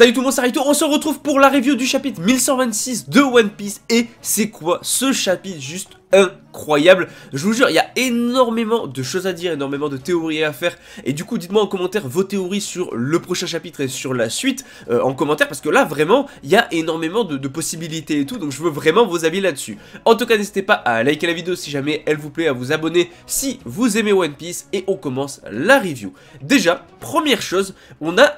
Salut tout le monde, c'est Rito, on se retrouve pour la review du chapitre 1126 de One Piece. Et c'est quoi ce chapitre juste incroyable, je vous jure, il y a énormément de choses à dire, énormément de théories à faire. Et du coup, dites-moi en commentaire vos théories sur le prochain chapitre et sur la suite en commentaire. Parce que là, vraiment, il y a énormément de possibilités et tout. Donc je veux vraiment vos avis là-dessus. En tout cas, n'hésitez pas à liker la vidéo si jamais elle vous plaît, à vous abonner si vous aimez One Piece. Et on commence la review. Déjà, première chose, on a,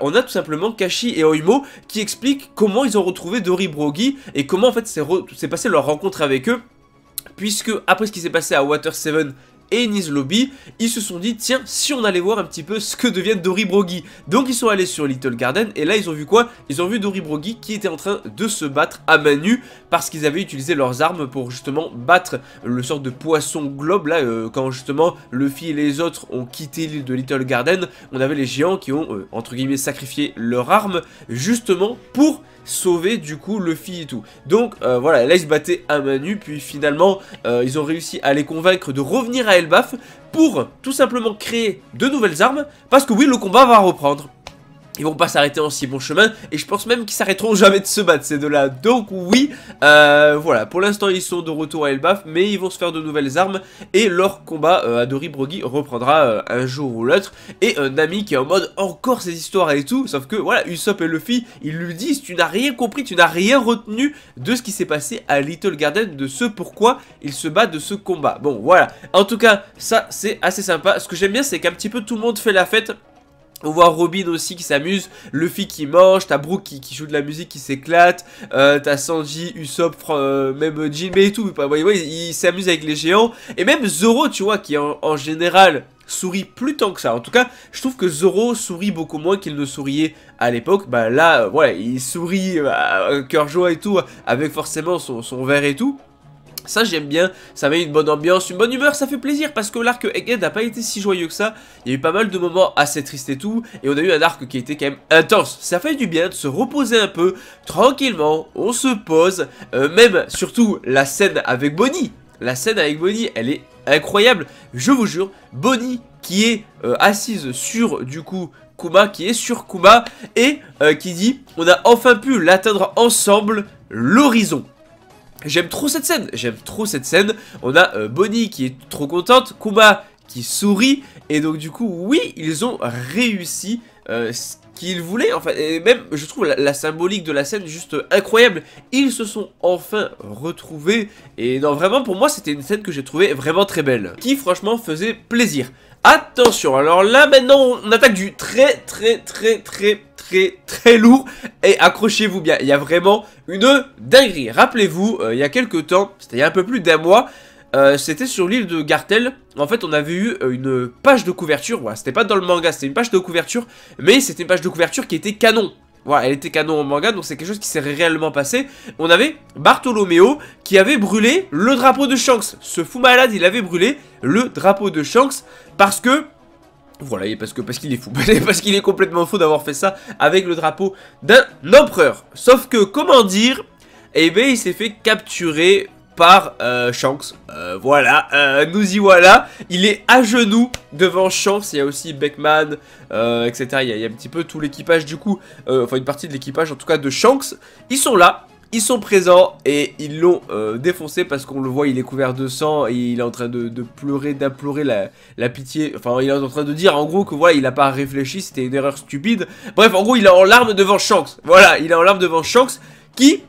on a tout simplement Kashii et Oimo qui expliquent comment ils ont retrouvé Dorry Brogy et comment en fait s'est passé leur rencontre avec eux, puisque après ce qui s'est passé à Water 7 et Enies Lobby, ils se sont dit tiens, si on allait voir un petit peu ce que devient Dorry Brogy. Donc ils sont allés sur Little Garden et là ils ont vu quoi? Ils ont vu Dorry Brogy qui était en train de se battre à main nue parce qu'ils avaient utilisé leurs armes pour justement battre le sort de poisson globe là, quand justement Luffy et les autres ont quitté l'île de Little Garden. On avait les géants qui ont entre guillemets sacrifié leurs armes justement pour sauver du coup Luffy et tout. Donc voilà, là ils se battaient à main nue, puis finalement ils ont réussi à les convaincre de revenir à Elbaf pour tout simplement créer de nouvelles armes, parce que oui, le combat va reprendre. Ils vont pas s'arrêter en si bon chemin, et je pense même qu'ils s'arrêteront jamais de se battre ces deux-là. Donc oui, voilà, pour l'instant ils sont de retour à Elbaf, mais ils vont se faire de nouvelles armes, et leur combat à Dorry Brogy reprendra un jour ou l'autre. Et Nami qui est en mode encore ces histoires et tout, sauf que voilà, Usopp et Luffy, ils lui disent tu n'as rien compris, tu n'as rien retenu de ce qui s'est passé à Little Garden, de ce pourquoi ils se battent, de ce combat. Bon voilà, en tout cas ça c'est assez sympa. Ce que j'aime bien, c'est qu'un petit peu tout le monde fait la fête. On voit Robin aussi qui s'amuse, Luffy qui mange, t'as Brooke qui joue de la musique, qui s'éclate, t'as Sanji, Usopp, même Jinbei et tout, ils s'amusent avec les géants. Et même Zoro, tu vois, qui en général sourit plus tant que ça. En tout cas, je trouve que Zoro sourit beaucoup moins qu'il ne souriait à l'époque. Bah là, voilà, il sourit un cœur joie et tout, avec forcément son verre et tout. Ça j'aime bien, ça met une bonne ambiance, une bonne humeur, ça fait plaisir parce que l'arc Egghead n'a pas été si joyeux que ça. Il y a eu pas mal de moments assez tristes et tout, et on a eu un arc qui était quand même intense. Ça fait du bien de se reposer un peu, tranquillement, on se pose, même surtout la scène avec Bonnie. La scène avec Bonnie, elle est incroyable, je vous jure. Bonnie qui est assise sur du coup Kuma, qui est sur Kuma, et qui dit on a enfin pu l'atteindre ensemble, l'horizon. J'aime trop cette scène, On a Bonnie qui est trop contente, Kuma qui sourit. Et donc du coup, oui, ils ont réussi ce qu'ils voulaient. Enfin, et même, je trouve la symbolique de la scène juste incroyable. Ils se sont enfin retrouvés. Et non, vraiment, pour moi, c'était une scène que j'ai trouvée vraiment très belle, qui franchement faisait plaisir. Attention, alors là maintenant on attaque du très lourd. Et accrochez-vous bien, il y a vraiment une dinguerie. Rappelez-vous, il y a quelques temps, c'était il y a un peu plus d'un mois, c'était sur l'île de Gartel. En fait on avait eu une page de couverture, voilà, c'était pas dans le manga, c'était une page de couverture. Mais c'était une page de couverture qui était canon. Voilà, elle était canon en manga, donc c'est quelque chose qui s'est réellement passé. On avait Bartolomeo qui avait brûlé le drapeau de Shanks. Ce fou malade, il avait brûlé le drapeau de Shanks parce que... Voilà, parce qu'il est fou, parce qu'il est complètement fou d'avoir fait ça avec le drapeau d'un empereur. Sauf que, comment dire, eh bien, il s'est fait capturer par Shanks. Voilà, nous y voilà. Il est à genoux devant Shanks. Il y a aussi Beckman, etc. Il y a un petit peu tout l'équipage du coup. Enfin une partie de l'équipage en tout cas de Shanks. Ils sont là, ils sont présents. Et ils l'ont défoncé parce qu'on le voit, il est couvert de sang. Et il est en train de pleurer, d'implorer la pitié. Enfin il est en train de dire en gros que voilà, il n'a pas réfléchi, c'était une erreur stupide. Bref, en gros il est en larmes devant Shanks. Voilà, il est en larmes devant Shanks qui...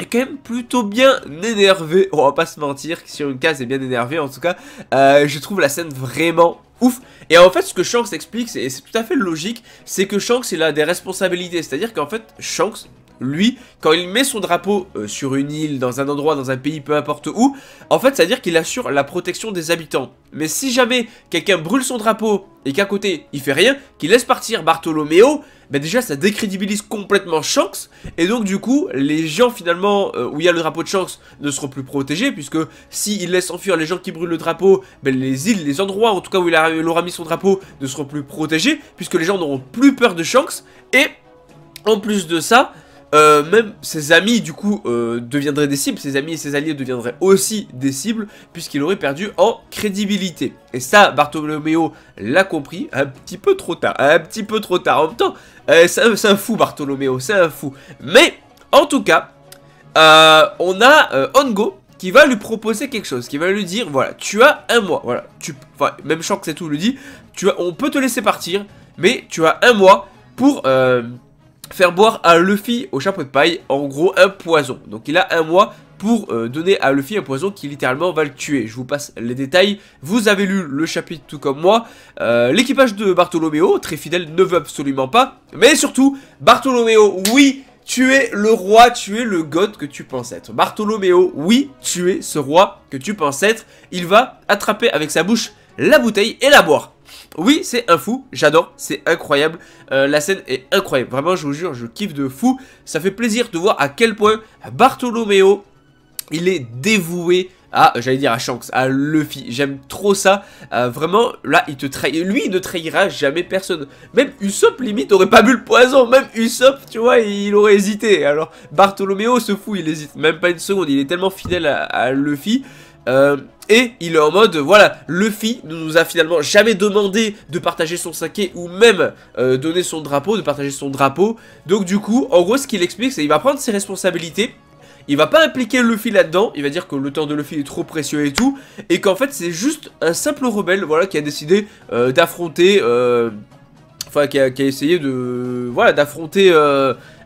est quand même plutôt bien énervé, on va pas se mentir, sur une case est bien énervé en tout cas. Je trouve la scène vraiment ouf. Et en fait ce que Shanks explique, et c'est tout à fait logique, c'est que Shanks il a des responsabilités. C'est à dire qu'en fait Shanks, lui, quand il met son drapeau sur une île, dans un endroit, dans un pays, peu importe où, en fait c'est à dire qu'il assure la protection des habitants. Mais si jamais quelqu'un brûle son drapeau et qu'à côté il fait rien, qu'il laisse partir Bartolomeo, bah déjà ça décrédibilise complètement Shanks. Et donc du coup les gens finalement où il y a le drapeau de Shanks ne seront plus protégés, puisque s'il laisse enfuir les gens qui brûlent le drapeau, bah les îles, les endroits en tout cas où il aura mis son drapeau ne seront plus protégés, puisque les gens n'auront plus peur de Shanks. Et en plus de ça, Même ses amis du coup deviendraient des cibles, ses amis et ses alliés deviendraient aussi des cibles puisqu'il aurait perdu en crédibilité. Et ça, Bartolomeo l'a compris un petit peu trop tard, en même temps, c'est un fou Bartolomeo, c'est un fou. Mais en tout cas, on a Ongo qui va lui proposer quelque chose, qui va lui dire voilà, tu as un mois, voilà, même Shanks et tout lui dit, on peut te laisser partir, mais tu as un mois pour faire boire à Luffy au chapeau de paille, en gros un poison. Donc il a un mois pour donner à Luffy un poison qui littéralement va le tuer. Je vous passe les détails, vous avez lu le chapitre tout comme moi. L'équipage de Bartolomeo, très fidèle, ne veut absolument pas. Mais surtout, Bartolomeo, oui, tu es le roi, tu es le god que tu penses être. Bartolomeo, oui, tu es ce roi que tu penses être. Il va attraper avec sa bouche la bouteille et la boire. Oui, c'est un fou, j'adore, c'est incroyable, la scène est incroyable, vraiment je vous jure, je kiffe de fou. Ça fait plaisir de voir à quel point Bartolomeo, il est dévoué à, j'allais dire à Shanks, à Luffy, j'aime trop ça, vraiment, là il te trahit, lui il ne trahira jamais personne. Même Usopp limite aurait pas bu le poison, même Usopp tu vois, il aurait hésité. Alors Bartolomeo se fout, il hésite même pas une seconde, il est tellement fidèle à Luffy. Et il est en mode voilà, Luffy ne nous a finalement jamais demandé de partager son saké ou même donner son drapeau, de partager son drapeau. Donc du coup en gros ce qu'il explique c'est qu'il va prendre ses responsabilités. Il va pas impliquer Luffy là-dedans, il va dire que le temps de Luffy est trop précieux et tout. Et qu'en fait c'est juste un simple rebelle voilà, qui a décidé d'affronter qui a essayé de voilà d'affronter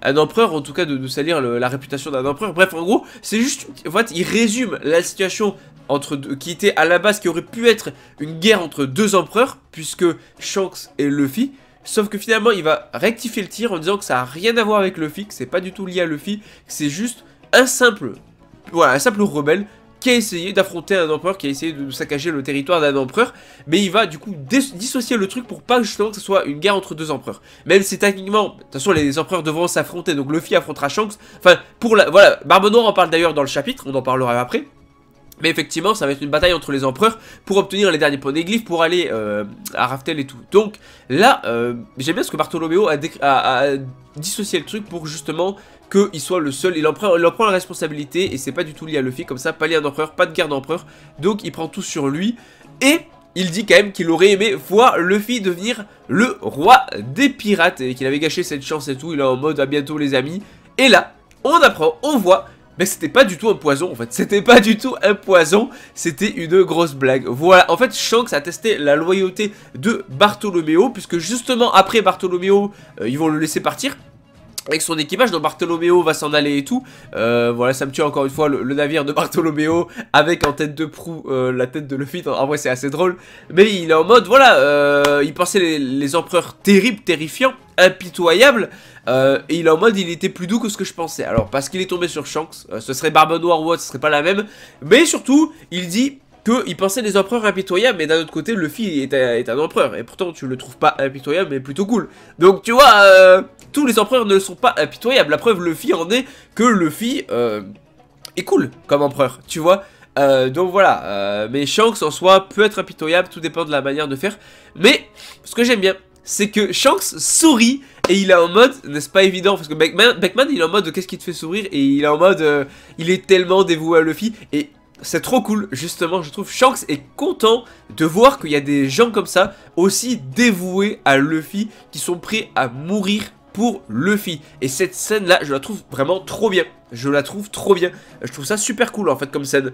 un empereur, en tout cas de salir la réputation d'un empereur. Bref, en gros, c'est juste, en fait, il résume la situation entre deux, qui était à la base, qui aurait pu être une guerre entre deux empereurs, puisque Shanks et Luffy. Sauf que finalement, il va rectifier le tir en disant que ça n'a rien à voir avec Luffy, que c'est pas du tout lié à Luffy, que c'est juste un simple, voilà, un simple rebelle qui a essayé d'affronter un empereur, qui a essayé de saccager le territoire d'un empereur. Mais il va du coup dissocier le truc pour pas justement que ce soit une guerre entre deux empereurs. Même si techniquement, de toute façon les empereurs devront s'affronter, donc Luffy affrontera Shanks. Enfin, pour la... voilà, Barbe Noir en parle d'ailleurs dans le chapitre, on en parlera après. Mais effectivement, ça va être une bataille entre les empereurs pour obtenir les derniers poneglyphes, pour aller à Raftel et tout. Donc là, j'aime bien ce que Bartolomeo a dissocié le truc pour justement... qu'il soit le seul, il en prend la responsabilité et c'est pas du tout lié à Luffy, comme ça, pas lié à un empereur, pas de guerre d'empereur, donc il prend tout sur lui. Et il dit quand même qu'il aurait aimé voir Luffy devenir le roi des pirates et qu'il avait gâché cette chance et tout, il est en mode à bientôt les amis. Et là, on apprend, on voit, mais c'était pas du tout un poison en fait, c'était pas du tout un poison, c'était une grosse blague. Voilà, en fait Shanks a testé la loyauté de Bartolomeo, puisque justement après Bartolomeo, ils vont le laisser partir avec son équipage, dont Bartolomeo va s'en aller et tout. Voilà, ça me tue encore une fois le navire de Bartolomeo avec en tête de proue la tête de Luffy. En vrai c'est assez drôle, mais il est en mode voilà, il pensait les empereurs terribles, terrifiants, impitoyables, et il est en mode il était plus doux que ce que je pensais. Alors parce qu'il est tombé sur Shanks, ce serait Barbe Noire ou autre, ce serait pas la même. Mais surtout il dit qu'il pensait les empereurs impitoyables, mais d'un autre côté Luffy est un empereur, et pourtant tu le trouves pas impitoyable mais plutôt cool. Donc tu vois, tous les empereurs ne sont pas impitoyables, la preuve Luffy en est que Luffy est cool comme empereur, tu vois. Donc voilà, mais Shanks en soi peut être impitoyable, tout dépend de la manière de faire. Mais ce que j'aime bien, c'est que Shanks sourit et il est en mode, n'est-ce pas évident, parce que Beckman il est en mode qu'est-ce qui te fait sourire, et il est en mode il est tellement dévoué à Luffy, et c'est trop cool, justement, je trouve. Shanks est content de voir qu'il y a des gens comme ça, aussi dévoués à Luffy, qui sont prêts à mourir pour Luffy. Et cette scène-là, je la trouve vraiment trop bien. Je trouve ça super cool, en fait, comme scène.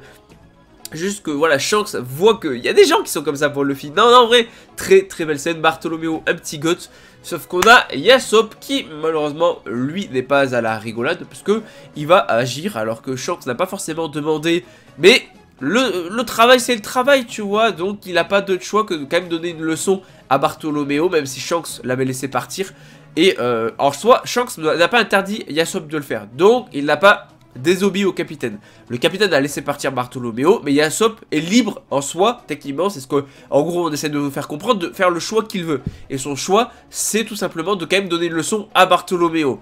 Juste que, voilà, Shanks voit qu'il y a des gens qui sont comme ça pour Luffy. Non, non, en vrai, très, très belle scène. Bartolomeo, un petit goth. Sauf qu'on a Yasop qui, malheureusement, lui, n'est pas à la rigolade, puisque il va agir alors que Shanks n'a pas forcément demandé. Mais le travail, c'est le travail, tu vois. Donc, il n'a pas d'autre choix que de quand même donner une leçon à Bartolomeo, même si Shanks l'avait laissé partir. Et en soi, Shanks n'a pas interdit Yasop de le faire. Donc, il n'a pas désobéi au capitaine. Le capitaine a laissé partir Bartolomeo, mais Yasop est libre en soi, techniquement. C'est ce que, en gros, on essaie de vous faire comprendre, de faire le choix qu'il veut. Et son choix, c'est tout simplement de quand même donner une leçon à Bartolomeo.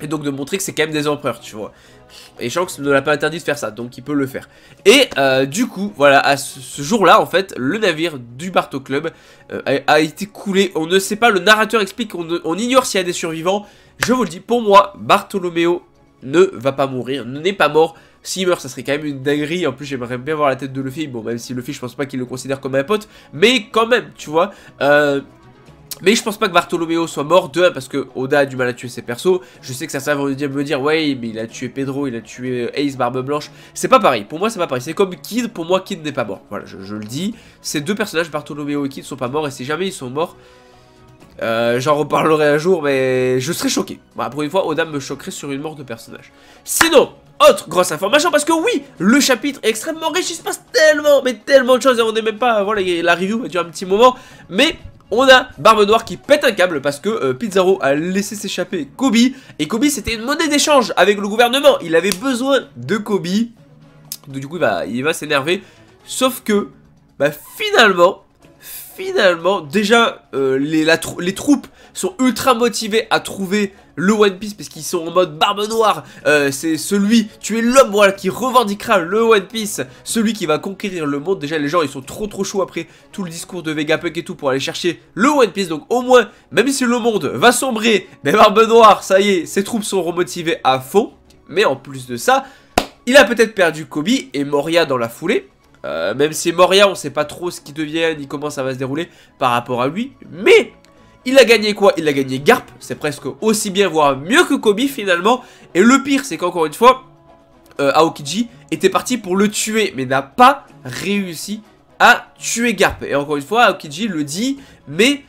Et donc de montrer que c'est quand même des empereurs, tu vois. Et Shanks ne l'a pas interdit de faire ça, donc il peut le faire. Et du coup, voilà, à ce jour-là, en fait, le navire du Barto Club a été coulé. On ne sait pas, le narrateur explique qu'on ignore s'il y a des survivants. Je vous le dis, pour moi, Bartolomeo ne va pas mourir, n'est pas mort. S'il meurt, ça serait quand même une dinguerie. En plus, j'aimerais bien voir la tête de Luffy. Bon, même si Luffy, je pense pas qu'il le considère comme un pote. Mais quand même, tu vois. Mais je pense pas que Bartolomeo soit mort, de 1 parce que Oda a du mal à tuer ses persos. Je sais que ça sert à me dire, ouais, mais il a tué Pedro, il a tué Ace, Barbe Blanche. C'est pas pareil, pour moi c'est pas pareil. C'est comme Kid, pour moi Kid n'est pas mort. Voilà, je le dis. Ces deux personnages, Bartolomeo et Kid, sont pas morts. Et si jamais ils sont morts, j'en reparlerai un jour, mais je serais choqué. Voilà, pour une fois, Oda me choquerait sur une mort de personnage. Sinon, autre grosse information, parce que oui, le chapitre est extrêmement riche. Il se passe tellement, mais tellement de choses. Et on n'est même pas, voilà, la review va durer un petit moment. Mais... on a Barbe Noire qui pète un câble parce que Pizarro a laissé s'échapper Koby. Et Koby, c'était une monnaie d'échange avec le gouvernement. Il avait besoin de Koby. Donc, du coup, il va s'énerver. Sauf que, finalement, déjà, les troupes sont ultra motivées à trouver le One Piece parce qu'ils sont en mode Barbe Noire. C'est celui, tu es l'homme, voilà, qui revendiquera le One Piece, celui qui va conquérir le monde. Déjà, les gens, ils sont trop chauds après tout le discours de Vegapunk et tout pour aller chercher le One Piece. Donc, au moins, même si le monde va sombrer, mais Barbe Noire, ça y est, ses troupes sont remotivées à fond. Mais en plus de ça, il a peut-être perdu Koby et Moria dans la foulée. Même si Moria, on sait pas trop ce qui devient ni comment ça va se dérouler par rapport à lui. Mais il a gagné quoi? Il a gagné Garp, c'est presque aussi bien voire mieux que Koby finalement. Et le pire c'est qu'encore une fois Aokiji était parti pour le tuer, mais n'a pas réussi à tuer Garp. Et encore une fois Aokiji le dit, mais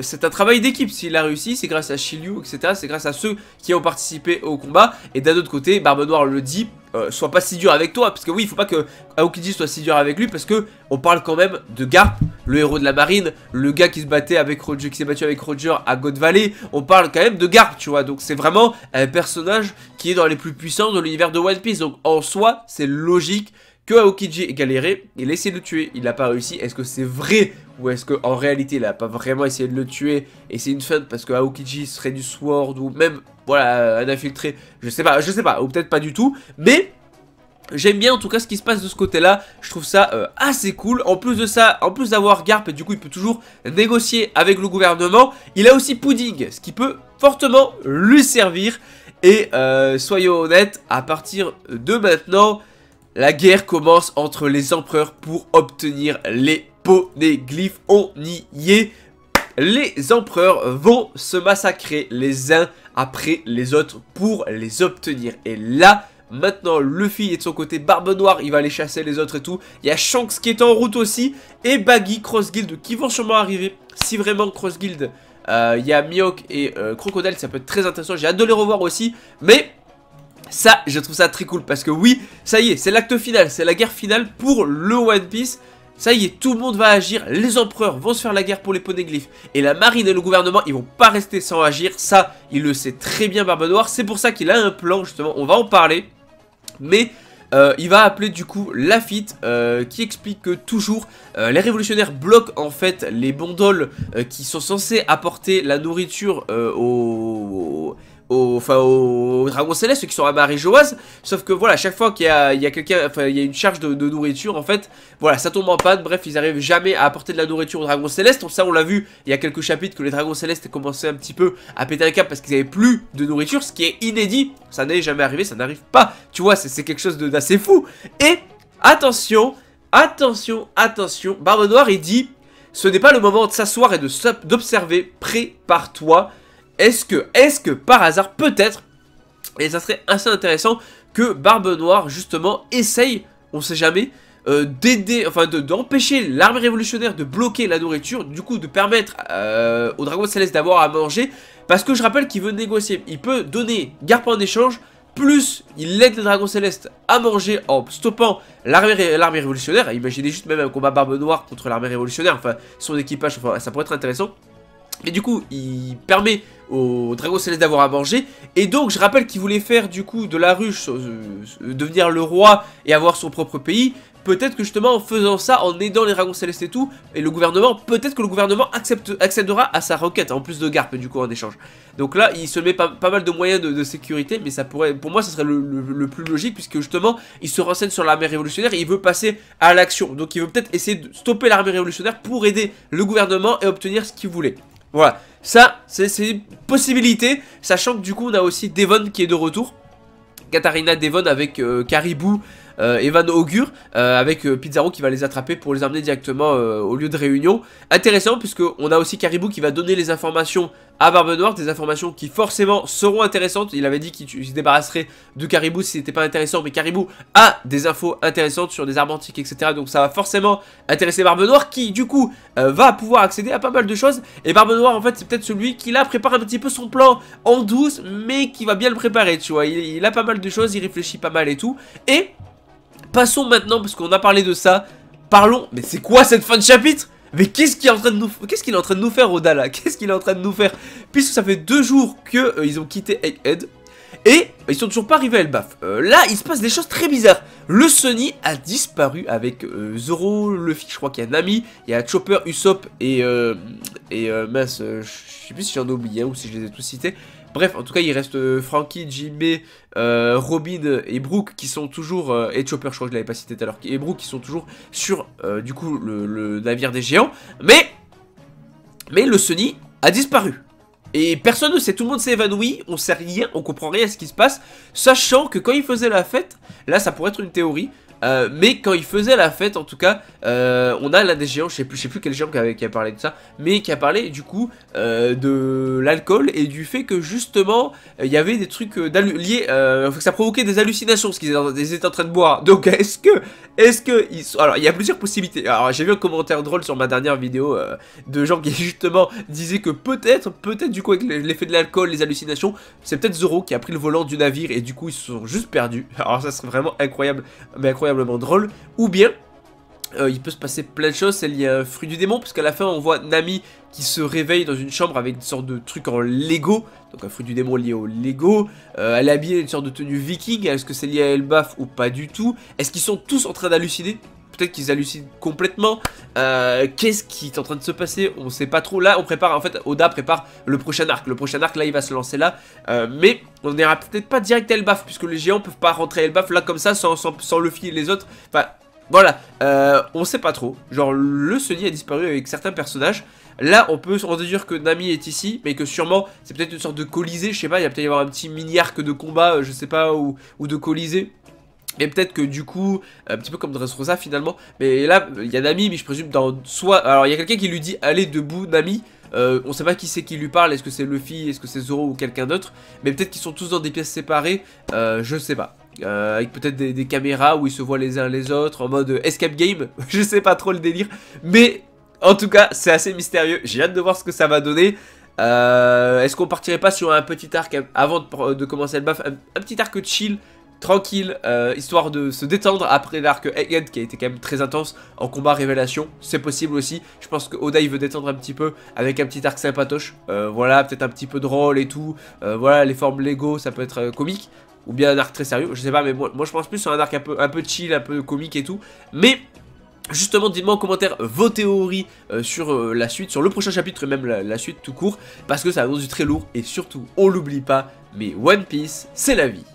c'est un travail d'équipe. S'il a réussi, c'est grâce à Shiryu, etc. C'est grâce à ceux qui ont participé au combat. Et d'un autre côté, Barbe Noire le dit, sois pas si dur avec toi. Parce que oui, il faut pas que Aokiji soit si dur avec lui. Parce que on parle quand même de Garp, le héros de la marine, le gars qui se battait avec Roger, qui s'est battu avec Roger à God Valley. On parle quand même de Garp, tu vois. Donc c'est vraiment un personnage qui est dans les plus puissants de l'univers de One Piece. Donc en soi, c'est logique que Aokiji ait galéré, il a essayé de le tuer, il n'a pas réussi. Est-ce que c'est vrai ou est-ce qu'en réalité il n'a pas vraiment essayé de le tuer et c'est une feinte parce que Aokiji serait du sword ou même, voilà, un infiltré, je sais pas, ou peut-être pas du tout, mais... j'aime bien en tout cas ce qui se passe de ce côté-là. Je trouve ça assez cool. En plus de ça, en plus d'avoir Garp, et du coup il peut toujours négocier avec le gouvernement, il a aussi Pudding, ce qui peut fortement lui servir. Et soyons honnêtes, à partir de maintenant, la guerre commence entre les empereurs pour obtenir les poneglyphes. On y est. Les empereurs vont se massacrer les uns après les autres pour les obtenir. Et là, maintenant, Luffy est de son côté. Barbe Noire, il va aller chasser les autres et tout. Il y a Shanks qui est en route aussi. Et Baggy, Cross Guild qui vont sûrement arriver. Si vraiment Cross Guild, il y a Mihawk et Crocodile, ça peut être très intéressant. J'ai hâte de les revoir aussi. Mais... ça, je trouve ça très cool parce que oui, ça y est, c'est l'acte final, c'est la guerre finale pour le One Piece. Ça y est, tout le monde va agir, les empereurs vont se faire la guerre pour les poneglyphes. Et la marine et le gouvernement, ils vont pas rester sans agir. Ça, il le sait très bien Barbe Noire, c'est pour ça qu'il a un plan justement, on va en parler. Mais... il va appeler du coup Lafitte qui explique que toujours les révolutionnaires bloquent en fait les bandoles qui sont censés apporter la nourriture aux dragons célestes, ceux qui sont à Marie-Joise. Sauf que voilà, chaque fois qu'il y a quelqu'un, enfin il y a une charge de nourriture en fait, voilà, ça tombe en panne. Bref, ils n'arrivent jamais à apporter de la nourriture aux dragons célestes. Ça on l'a vu il y a quelques chapitres que les dragons célestes commençaient un petit peu à péter un câble parce qu'ils n'avaient plus de nourriture, ce qui est inédit. Ça n'est jamais arrivé, ça n'arrive pas. Tu vois, c'est quelque chose d'assez fou. Et attention, attention, attention, Barbe Noire il dit, ce n'est pas le moment de s'asseoir et d'observer, prépare-toi. Est-ce que par hasard, peut-être, et ça serait assez intéressant que Barbe Noire justement essaye, on sait jamais, d'aider, enfin d'empêcher l'armée révolutionnaire de bloquer la nourriture, du coup de permettre aux dragons célestes d'avoir à manger, parce que je rappelle qu'il veut négocier, il peut donner Garp en échange, plus il aide les dragons célestes à manger en stoppant l'armée révolutionnaire. Imaginez juste même un combat Barbe Noire contre l'armée révolutionnaire, enfin son équipage, enfin, ça pourrait être intéressant. Et du coup, il permet au Dragon Céleste d'avoir à manger. Et donc, je rappelle qu'il voulait faire du coup de la ruche, devenir le roi et avoir son propre pays. Peut-être que justement en faisant ça, en aidant les Dragons Célestes et tout, et le gouvernement, peut-être que le gouvernement acceptera à sa requête, hein, en plus de Garp du coup en échange. Donc là, il se met pas mal de moyens de sécurité, mais ça pourrait, pour moi, ça serait le plus logique, puisque justement, il se renseigne sur l'armée révolutionnaire et il veut passer à l'action. Donc il veut peut-être essayer de stopper l'armée révolutionnaire pour aider le gouvernement et obtenir ce qu'il voulait. Voilà, ça, c'est une possibilité, sachant que du coup, on a aussi Devon qui est de retour. Katarina Devon avec Caribou, Evan Augure, avec Pizarro qui va les attraper pour les amener directement au lieu de réunion. Intéressant, puisque on a aussi Caribou qui va donner les informations à Barbe Noire, des informations qui forcément seront intéressantes. Il avait dit qu'il se débarrasserait de Caribou si c'était pas intéressant, mais Caribou a des infos intéressantes sur des arbres antiques, etc. Donc ça va forcément intéresser Barbe Noire, qui du coup va pouvoir accéder à pas mal de choses. Et Barbe Noire, en fait, c'est peut-être celui qui là prépare un petit peu son plan en douce, mais qui va bien le préparer, tu vois. Il a pas mal de choses, il réfléchit pas mal et tout. Et passons maintenant, parce qu'on a parlé de ça, parlons... Mais c'est quoi cette fin de chapitre? Mais qu'est-ce qu'il est en train de nous, faire Oda là? Qu'est-ce qu'il est en train de nous faire? Puisque ça fait 2 jours qu'ils ont quitté Egghead et ils sont toujours pas arrivés à Elbaf. Là, il se passe des choses très bizarres. Le Sunny a disparu avec Zoro, Luffy, je crois qu'il y a Nami, il y a Chopper, Usopp et mince, je sais plus si j'en ai oublié, hein, ou si je les ai tous cités. Bref, en tout cas, il reste Frankie, Jimmy, Robin et Brooke qui sont toujours... et Chopper, je crois que je l'avais pas cité tout à l'heure. Et Brooke qui sont toujours sur, du coup, le navire des géants. Mais le Sunny a disparu. Et personne ne sait, tout le monde s'est évanoui, on sait rien, on comprend rien à ce qui se passe. Sachant que quand il faisait la fête, là, ça pourrait être une théorie... mais quand il faisait la fête, en tout cas, on a l'un des géants, je sais plus quel géant qui a parlé de ça, mais qui a parlé du coup de l'alcool et du fait que justement il y avait des trucs liés, que ça provoquait des hallucinations parce qu'ils étaient en train de boire. Donc est-ce que ils sont... Alors il y a plusieurs possibilités. Alors j'ai vu un commentaire drôle sur ma dernière vidéo de gens qui justement disaient que peut-être du coup avec l'effet de l'alcool, les hallucinations, c'est peut-être Zoro qui a pris le volant du navire et du coup ils se sont juste perdus. Alors ça serait vraiment incroyable, mais incroyablement drôle. Ou bien il peut se passer plein de choses, c'est lié à un fruit du démon, parce qu'à la fin on voit Nami qui se réveille dans une chambre avec une sorte de truc en Lego, donc un fruit du démon lié au Lego, elle est habillée une sorte de tenue viking, est-ce que c'est lié à Elbaf ou pas du tout, est-ce qu'ils sont tous en train d'halluciner, peut-être qu'ils hallucinent complètement, qu'est-ce qui est en train de se passer, on sait pas trop, là on prépare, en fait Oda prépare le prochain arc là il va se lancer là, mais on n'ira peut-être pas direct à Elbaf, puisque les géants peuvent pas rentrer à Elbaf là comme ça sans Luffy et les autres, enfin voilà, on sait pas trop, genre le Sunny a disparu avec certains personnages, là on peut en déduire que Nami est ici, mais que sûrement c'est peut-être une sorte de colisée, je sais pas, il va peut-être y avoir un petit mini-arc de combat, je sais pas, ou de colisée. Et peut-être que du coup, un petit peu comme Dressrosa finalement, mais là, il y a Nami, mais je présume dans soit... Alors il y a quelqu'un qui lui dit, allez debout Nami, on sait pas qui c'est qui lui parle, est-ce que c'est Luffy, est-ce que c'est Zoro ou quelqu'un d'autre, mais peut-être qu'ils sont tous dans des pièces séparées, je sais pas. Avec peut-être des caméras où ils se voient les uns les autres, en mode escape game, je sais pas trop le délire, mais en tout cas, c'est assez mystérieux, j'ai hâte de voir ce que ça va donner. Est-ce qu'on partirait pas sur un petit arc avant de commencer le buff, un petit arc chill, tranquille, histoire de se détendre après l'arc Egghead qui a été quand même très intense en combat révélation, c'est possible aussi. Je pense que Oda il veut détendre un petit peu avec un petit arc sympatoche, voilà, peut-être un petit peu drôle et tout, voilà, les formes Lego ça peut être comique, ou bien un arc très sérieux, je sais pas, mais moi je pense plus sur un arc un peu chill, un peu comique et tout, mais... Justement, dites-moi en commentaire vos théories sur la suite, sur le prochain chapitre, même la suite tout court, parce que ça annonce du très lourd, et surtout, on l'oublie pas, mais One Piece, c'est la vie.